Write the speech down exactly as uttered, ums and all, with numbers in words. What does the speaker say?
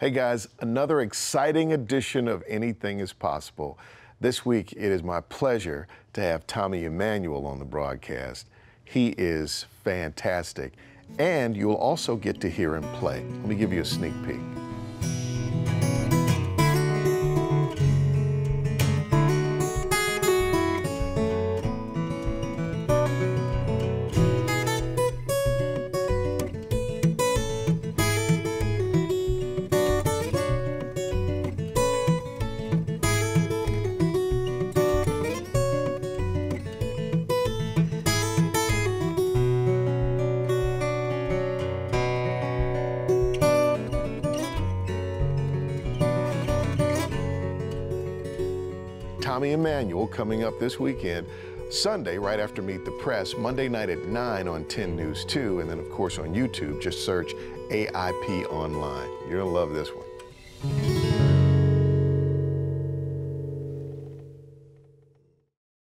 Hey guys, another exciting edition of Anything Is Possible. This week, it is my pleasure to have Tommy Emmanuel on the broadcast. He is fantastic, and you'll also get to hear him play. Let me give you a sneak peek. Tommy Emmanuel coming up this weekend, Sunday right after Meet the Press, Monday night at nine on ten News two, and then of course on YouTube, just search A I P Online. You're gonna love this one.